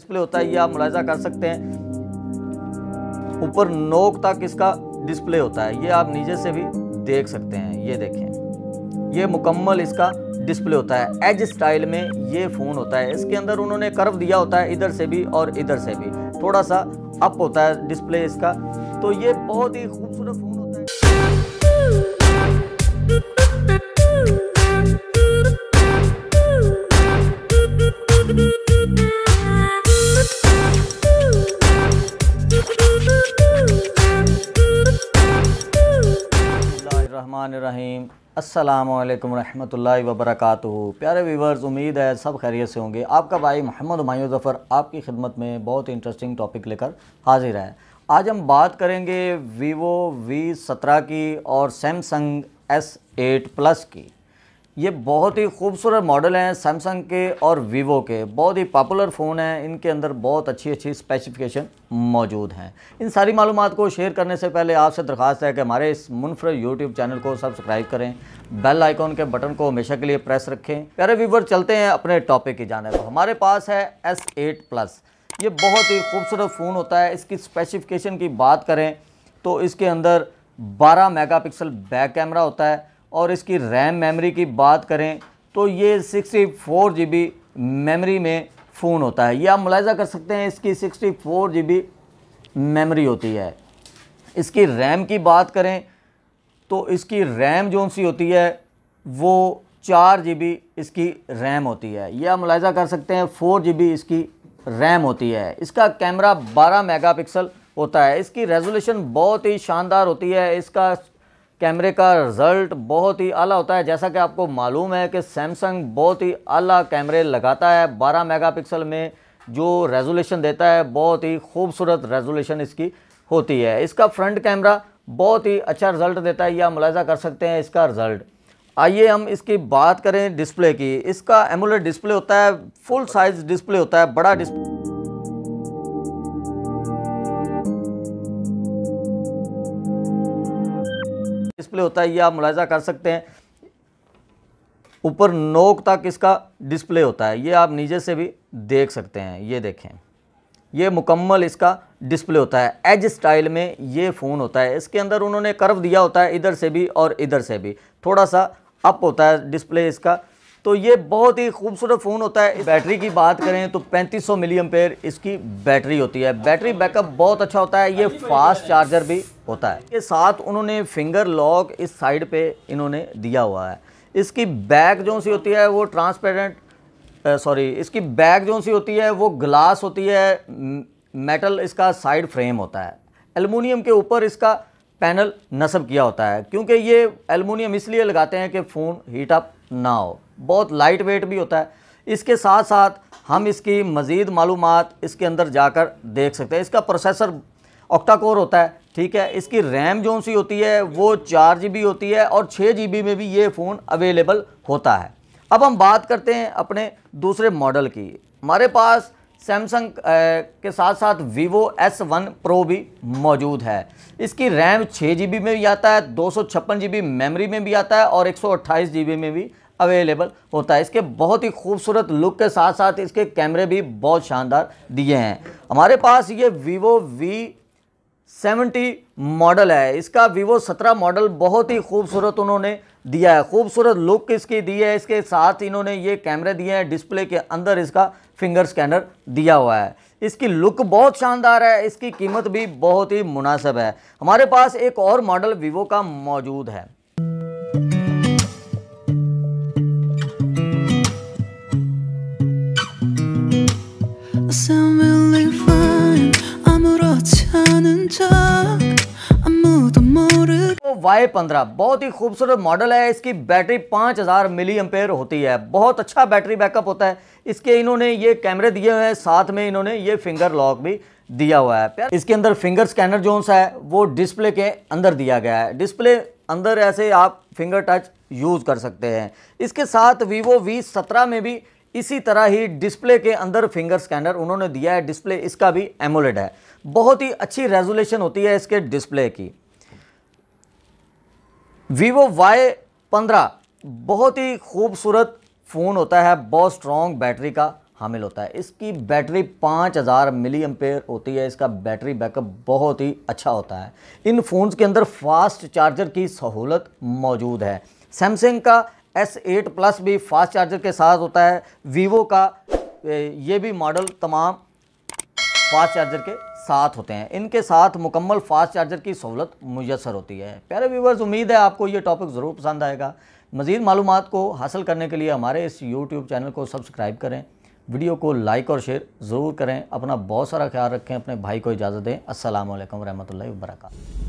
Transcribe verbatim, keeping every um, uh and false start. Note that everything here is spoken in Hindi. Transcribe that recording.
डिस्प्ले होता है, ये आप मुलायजा कर सकते हैं। ऊपर नोक तक इसका डिस्प्ले होता है, ये आप नीचे से भी देख सकते हैं। ये देखें, ये मुकम्मल इसका डिस्प्ले होता है। एज स्टाइल में ये फ़ोन होता है। इसके अंदर उन्होंने कर्व दिया होता है, इधर से भी और इधर से भी थोड़ा सा अप होता है डिस्प्ले इसका। तो ये बहुत ही खूबसूरत फ़ोन होता है। बिस्मिल्लाहिर्रहमानिर्रहीम, अस्सलामुअलैकुम रहमतुल्लाहि वबरकातुहू। प्यारे व्यूवर्स, उम्मीद है सब खैरियत से होंगे। आपका भाई मोहम्मद मायू जफ़र आपकी खिदमत में बहुत इंटरेस्टिंग टॉपिक लेकर हाजिर है। आज हम बात करेंगे वीवो वी सेवनटीन की और सैमसंग एस एट प्लस की। ये बहुत ही खूबसूरत मॉडल हैं सैमसंग के और वीवो के, बहुत ही पॉपुलर फ़ोन हैं। इनके अंदर बहुत अच्छी अच्छी स्पेसिफिकेशन मौजूद हैं। इन सारी मालूमात को शेयर करने से पहले आपसे दरख्वास्त है कि हमारे इस मुनफरद यूट्यूब चैनल को सब्सक्राइब करें, बेल आइकॉन के बटन को हमेशा के लिए प्रेस रखें। प्यारे व्यूवर, चलते हैं अपने टॉपिक की जानिब। हमारे पास है एस एट प्लस। ये बहुत ही खूबसूरत फ़ोन होता है। इसकी स्पेसिफिकेशन की बात करें तो इसके अंदर बारह मेगा पिक्सल बैक कैमरा होता है और इसकी रैम मेमोरी की बात करें तो ये सिक्सटी फोर जीबी मेमोरी में फ़ोन होता है। ये आप मुलायजा कर सकते हैं, इसकी सिक्सटी फोर जीबी मेमोरी होती है। इसकी रैम की बात करें तो इसकी रैम जो सी होती है वो चार जीबी इसकी रैम होती है। ये आप मुलायजा कर सकते हैं, फोर जीबी इसकी रैम होती है। इसका कैमरा बारह मेगापिक्सल होता है। इसकी रेजोल्यूशन बहुत ही शानदार होती है। इसका कैमरे का रिज़ल्ट बहुत ही आला होता है। जैसा कि आपको मालूम है कि सैमसंग बहुत ही आला कैमरे लगाता है। बारह मेगापिक्सल में जो रेजोल्यूशन देता है, बहुत ही खूबसूरत रेजोल्यूशन इसकी होती है। इसका फ्रंट कैमरा बहुत ही अच्छा रिज़ल्ट देता है, या मुलायजा कर सकते हैं इसका रिज़ल्ट। आइए हम इसकी बात करें डिस्प्ले की। इसका एमोलेड डिस्प्ले होता है, फुल साइज़ डिस्प्ले होता है, बड़ा डिस्प्ले। डिस्प्ले होता है, ये आप मुलायजा कर सकते हैं। ऊपर नोक तक इसका डिस्प्ले होता है, ये आप नीचे से भी देख सकते हैं। ये देखें, ये मुकम्मल इसका डिस्प्ले होता है। एज स्टाइल में ये फ़ोन होता है। इसके अंदर उन्होंने कर्व दिया होता है, इधर से भी और इधर से भी थोड़ा सा अप होता है डिस्प्ले इसका। तो ये बहुत ही खूबसूरत फ़ोन होता है। बैटरी की बात करें तो पैंतीस सौ मिली एम्पेयर इसकी बैटरी होती है। बैटरी बैकअप बहुत अच्छा होता है। ये फास्ट चार्जर भी होता है। इसके साथ उन्होंने फिंगर लॉक इस साइड पे इन्होंने दिया हुआ है। इसकी बैक जो सी होती है वो ट्रांसपेरेंट सॉरी इसकी बैक जो सी होती है वो ग्लास होती है। मेटल इसका साइड फ्रेम होता है। एलुमिनियम के ऊपर इसका पैनल नस्ब किया होता है, क्योंकि ये एलुमिनियम इसलिए लगाते हैं कि फ़ोन हीट अप ना हो। बहुत लाइट वेट भी होता है। इसके साथ साथ हम इसकी मज़ीद मालूमात इसके अंदर जाकर देख सकते हैं। इसका प्रोसेसर ऑक्टा कोर होता है, ठीक है। इसकी रैम जो सी होती है वो चार जी बी होती है और छः जी बी में भी ये फ़ोन अवेलेबल होता है। अब हम बात करते हैं अपने दूसरे मॉडल की। हमारे पास सैमसंग के साथ साथ वीवो एस वन प्रो भी मौजूद है। इसकी रैम छः जी बी में भी आता है, दो सौ छप्पन जी बी मेमरी में भी आता है और एक सौ अट्ठाईस जी बी में भी अवेलेबल होता है। इसके बहुत ही खूबसूरत लुक के साथ साथ इसके कैमरे भी बहुत शानदार दिए हैं। हमारे पास ये वीवो वी सेवनटीन मॉडल है। इसका वीवो सत्रह मॉडल बहुत ही खूबसूरत उन्होंने दिया है, खूबसूरत लुक इसकी दी है। इसके साथ इन्होंने ये कैमरे दिए हैं। डिस्प्ले के अंदर इसका फिंगर स्कैनर दिया हुआ है। इसकी लुक बहुत शानदार है। इसकी कीमत भी बहुत ही मुनासिब है। हमारे पास एक और मॉडल वीवो का मौजूद है। वाई फिफ्टीन बहुत ही खूबसूरत मॉडल है। इसकी बैटरी पाँच हज़ार मिली एम्पेयर होती है। बहुत अच्छा बैटरी बैकअप होता है। इसके इन्होंने ये कैमरे दिए हुए हैं, साथ में इन्होंने ये फिंगर लॉक भी दिया हुआ है। इसके अंदर फिंगर स्कैनर जो सा है वो डिस्प्ले के अंदर दिया गया है। डिस्प्ले अंदर ऐसे आप फिंगर टच यूज़ कर सकते हैं। इसके साथ वीवो वी सेवनटीन में भी इसी तरह ही डिस्प्ले के अंदर फिंगर स्कैनर उन्होंने दिया है। डिस्प्ले इसका भी एमोलेड है। बहुत ही अच्छी रेजोल्यूशन होती है इसके डिस्प्ले की। वीवो वाई फिफ्टीन बहुत ही खूबसूरत फ़ोन होता है। बहुत स्ट्रॉन्ग बैटरी का हामिल होता है। इसकी बैटरी पाँच हज़ार मिली एम्पेयर होती है। इसका बैटरी बैकअप बहुत ही अच्छा होता है। इन फ़ोन्स के अंदर फ़ास्ट चार्जर की सहूलत मौजूद है। सैमसंग का एस एट प्लस भी फ़ास्ट चार्जर के साथ होता है। वीवो का ये भी मॉडल तमाम फ़ास्ट चार्जर के साथ होते हैं। इनके साथ मुकम्मल फ़ास्ट चार्जर की सहूलत मुयसर होती है। प्यारे व्यूवर्स, उम्मीद है आपको ये टॉपिक ज़रूर पसंद आएगा। मज़ीद मालूमात को हासिल करने के लिए हमारे इस यूट्यूब चैनल को सब्सक्राइब करें, वीडियो को लाइक और शेयर ज़रूर करें। अपना बहुत सारा ख्याल रखें, अपने भाई को इजाज़त दें। अस्सलामु अलैकुम रहमतुल्लाहि व बरकातहू।